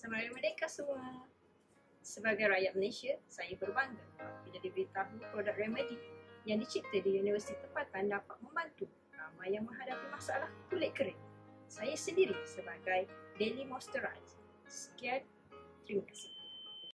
Selamat Hari Merdeka semua. Sebagai rakyat Malaysia, saya berbangga bila diberitahu produk Remdii yang dicipta di Universiti Tempatan dapat membantu ramai yang menghadapi masalah kulit kering. Saya sendiri sebagai daily moisturizer. Sekian, terima kasih.